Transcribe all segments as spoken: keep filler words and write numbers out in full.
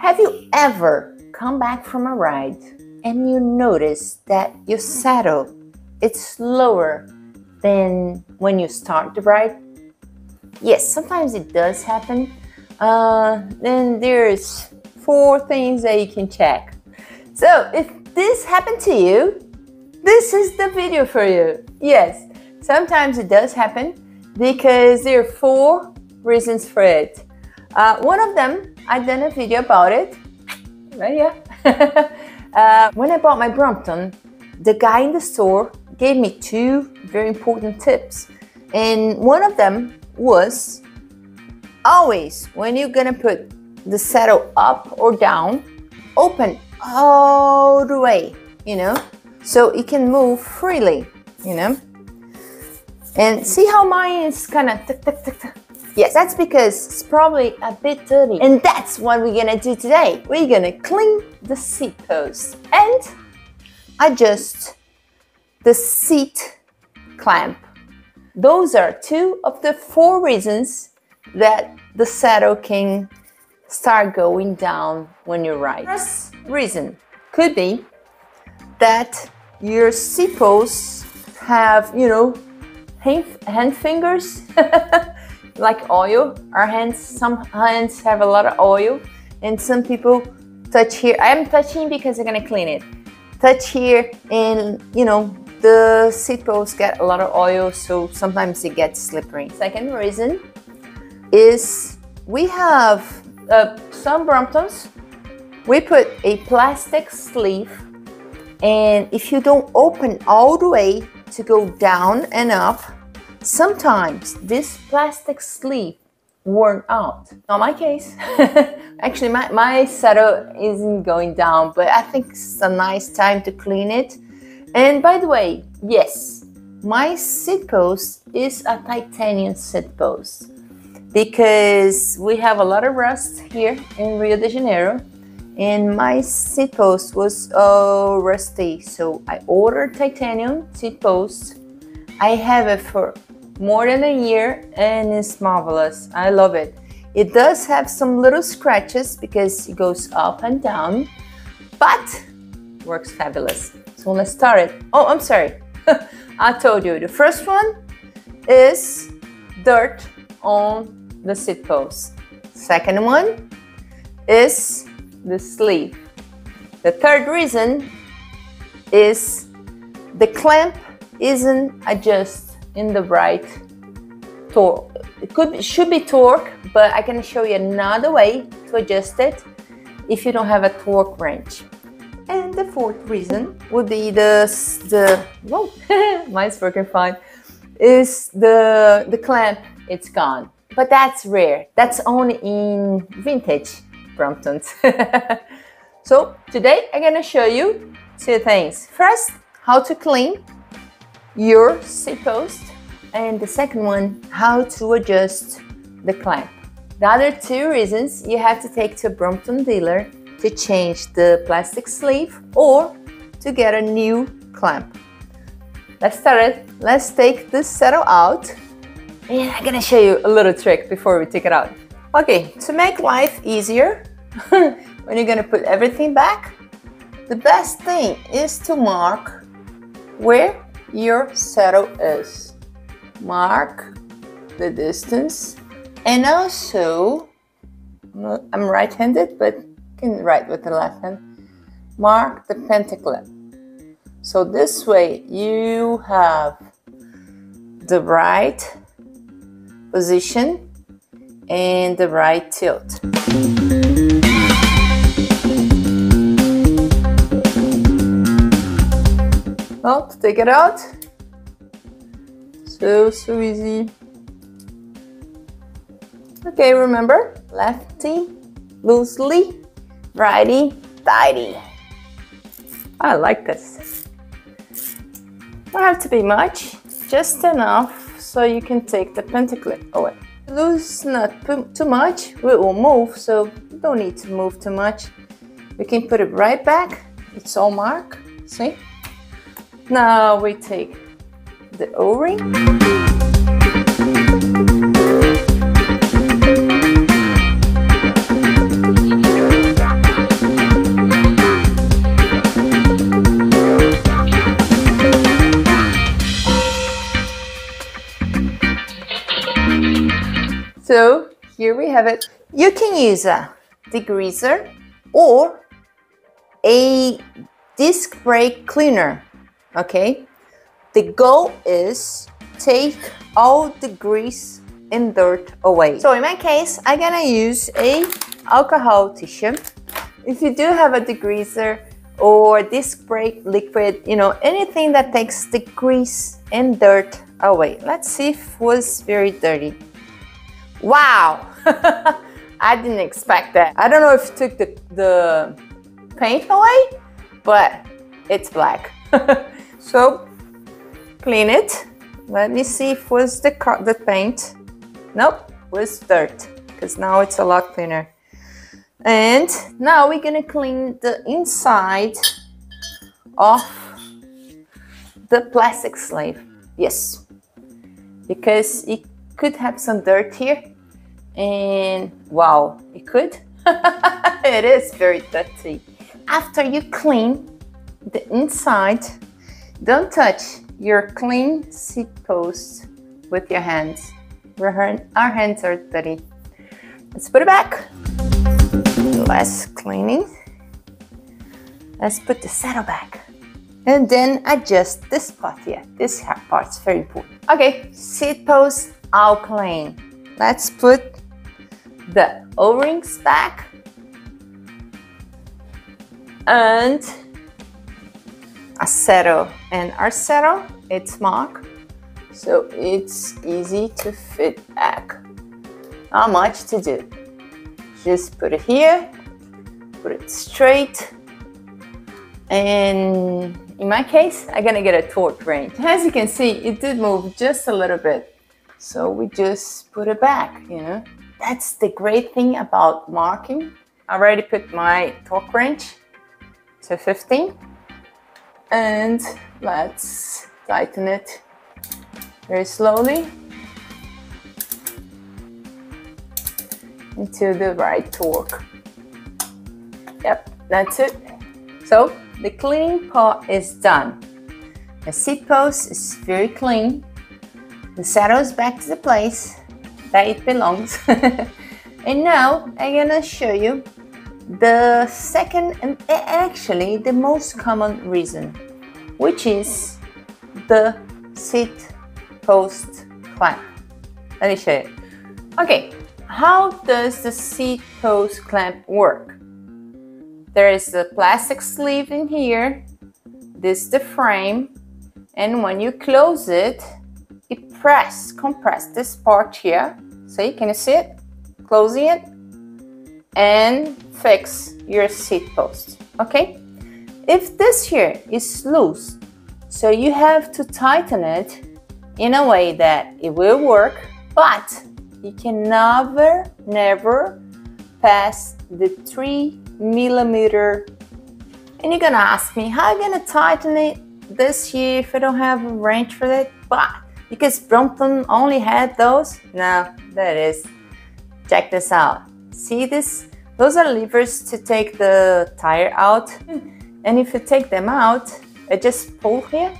Have you ever come back from a ride and you notice that your saddle is slower than when you start the ride? Yes, sometimes it does happen. Uh, then there's four things that you can check. So if this happened to you, this is the video for you. Yes, sometimes it does happen because there are four reasons for it. Uh, one of them, I've done a video about it, right here. uh, when I bought my Brompton, the guy in the store gave me two very important tips. And one of them was, always, when you're gonna put the saddle up or down, open all the way, you know, so it can move freely, you know. And see how mine is kind of tick, tick, tick, tick. Yes, that's because it's probably a bit dirty. And that's what we're gonna do today. We're gonna clean the seat post and adjust the seat clamp. Those are two of the four reasons that the saddle can start going down when you ride. First reason could be that your seat posts have, you know, hand, hand fingers. Like oil, our hands, some hands have a lot of oil, and some people touch here. I'm touching because I'm gonna clean it. Touch here, and you know, the seat posts get a lot of oil, so sometimes it gets slippery. Second reason is we have uh, some Bromptons, we put a plastic sleeve, and if you don't open all the way to go down and up, sometimes this plastic sleeve worn out. Not my case. Actually, my, my saddle isn't going down, but I think it's a nice time to clean it. And by the way, yes, my seat post is a titanium seat post because we have a lot of rust here in Rio de Janeiro, and my seat post was oh rusty, so I ordered titanium seat post. I have it for more than a year and it's marvelous. I love it. It does have some little scratches because it goes up and down, but works fabulous. So let's start it. Oh, I'm sorry. I told you. The first one is dirt on the seat post. Second one is the sleeve. The third reason is the clamp isn't adjusted in the right torque. It could be, should be torque, but I can show you another way to adjust it if you don't have a torque wrench. And the fourth reason would be the the whoa, mine's working fine. Is the the clamp? It's gone, but that's rare. That's only in vintage Bromptons. So today I'm gonna show you two things. First, how to clean your seat post, and the second one, how to adjust the clamp. The other two reasons you have to take to a Brompton dealer to change the plastic sleeve or to get a new clamp. Let's start it. Let's take this saddle out, and I'm gonna show you a little trick before we take it out. Okay, to make life easier, when you're gonna put everything back, the best thing is to mark where your saddle is. Mark the distance, and also, I'm right-handed, but you can write with the left hand. Mark the pentaclip. So this way you have the right position and the right tilt. Well, to take it out, so, so easy. Okay, remember, lefty, loosely, righty, tighty. I like this. Don't have to be much, just enough so you can take the pentaclip away. Loose, not too much, it will move, so you don't need to move too much. You can put it right back, it's all marked, see? Now we take the O-ring. So here we have it. You can use a degreaser or a disc brake cleaner, okay? The goal is take all the grease and dirt away. So in my case, I'm gonna use a alcohol tissue. If you do have a degreaser or disc brake liquid, you know, anything that takes the grease and dirt away. Let's see if it was very dirty. Wow! I didn't expect that. I don't know if it took the, the paint away, but it's black. So clean it. Let me see if it was the, the paint. Nope, it was dirt, because now it's a lot cleaner. And now we're gonna clean the inside of the plastic sleeve. Yes, because it could have some dirt here, and wow, it could. It is very dirty. After you clean the inside, don't touch your clean seat post with your hands. Our hands are dirty. Let's put it back. Less cleaning. Let's put the saddle back. And then adjust this part here. This part's very important. Okay, seat post all clean. Let's put the O-rings back. And a saddle. And our saddle, it's marked, so it's easy to fit back. Not much to do. Just put it here, put it straight, and in my case, I'm gonna get a torque wrench. As you can see, it did move just a little bit, so we just put it back, you know. That's the great thing about marking. I already put my torque wrench to fifteen, and let's tighten it very slowly into the right torque. Yep, that's it. So the cleaning part is done. The seat post is very clean. The saddle is back to the place that it belongs. And now I'm gonna show you the second and actually the most common reason, which is the seat post clamp. Let me show you. Okay. How does the seat post clamp work? There is the plastic sleeve in here, this is the frame, and when you close it, it press, compress this part here. See, can you see it? Closing it and fix your seat post, okay? If this here is loose, so you have to tighten it in a way that it will work, but you can never, never pass the three millimeter. And you're gonna ask me, how are you gonna tighten it this year if I don't have a wrench for that? But because Brompton only had those? No, that is. Check this out. See this? Those are levers to take the tire out. And if you take them out, I just pull here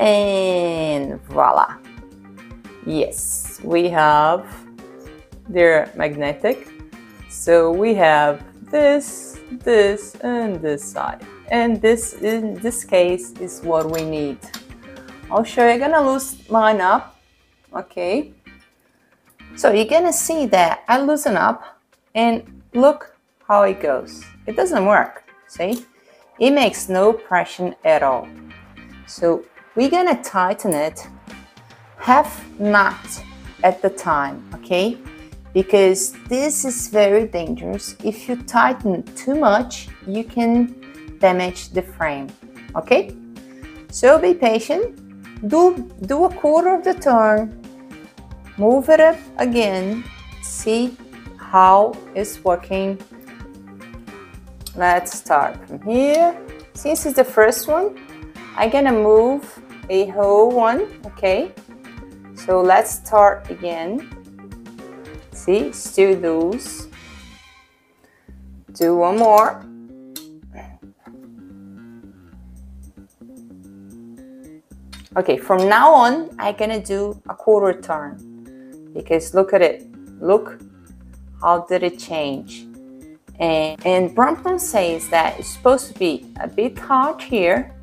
and voila. Yes, we have, they're magnetic, so we have this, this, and this side. And this, in this case, is what we need. I'll show you, I'm gonna loosen mine up, okay? So you're gonna see that I loosen up, and look how it goes. It doesn't work, see? It makes no pressure at all. So we're gonna tighten it half knot at the time, okay? Because this is very dangerous. If you tighten too much, you can damage the frame, okay? So be patient, do, do a quarter of the turn, move it up again, see how it's working. Let's start from here. Since it's the first one, I'm gonna move a whole one, okay? So let's start again. See, still loose. Do one more. Okay, from now on, I'm gonna do a quarter turn because look at it. Look, how did it change? And, and Brompton says that it's supposed to be a bit hard here,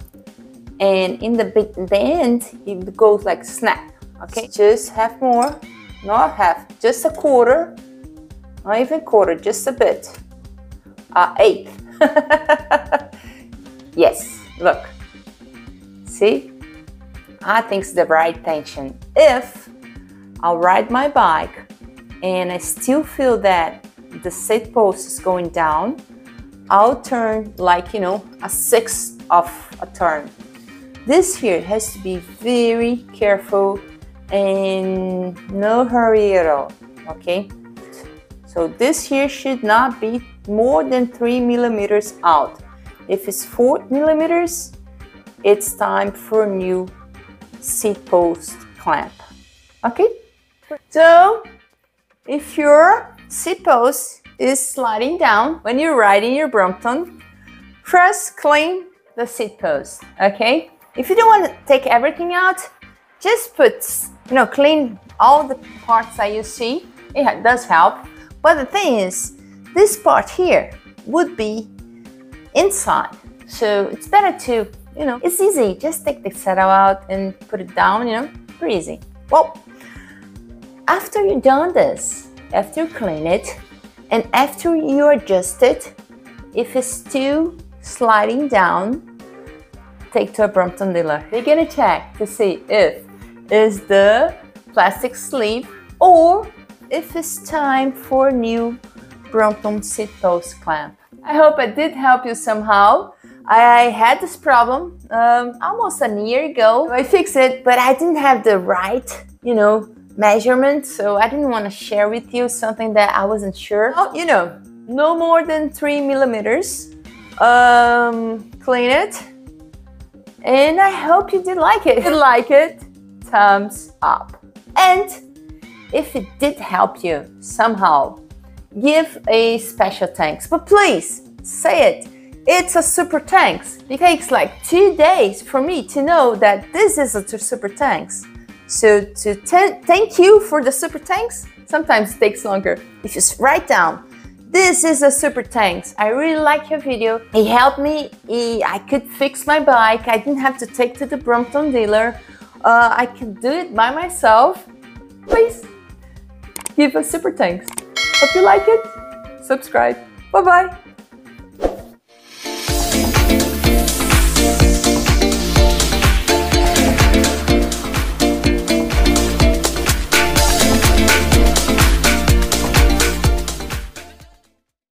and in the, bit, the end it goes like snap. Okay, just half more, not half, just a quarter, not even quarter, just a bit, uh, eighth. Yes, look, see, I think it's the right tension. If I'll ride my bike and I still feel that the sit post is going down, I'll turn like, you know, a sixth of a turn. This here has to be very careful and no hurry at all, okay? So this here should not be more than three millimeters out. If it's four millimeters, it's time for a new sit post clamp, okay? So if your sit post is sliding down when you're riding your Brompton, first clean the sit post, okay? If you don't want to take everything out, just put, you know, clean all the parts that you see. It does help. But the thing is, this part here would be inside. So it's better to, you know, it's easy. Just take the saddle out and put it down, you know, pretty easy. Well, after you've done this, after you clean it, and after you adjust it, if it's still sliding down, take to a Brompton dealer. They're gonna check to see if it's the plastic sleeve or if it's time for a new Brompton sit post clamp. I hope I did help you somehow. I had this problem um, almost a year ago. I fixed it, but I didn't have the right, you know, measurement, so I didn't want to share with you something that I wasn't sure. Oh, you know, no more than three millimeters. Um, clean it, and I hope you did like it. If you like it, thumbs up. And if it did help you somehow, give a special thanks. But please say it. It's a super thanks. It takes like two days for me to know that this is a super thanks. So to thank you for the super thanks sometimes takes longer. If you write down, this is a super thanks, I really like your video, it helped me, it, I could fix my bike, I didn't have to take to the Brompton dealer, uh, I can do it by myself. Please give a super thanks. Hope you like it. Subscribe. Bye bye.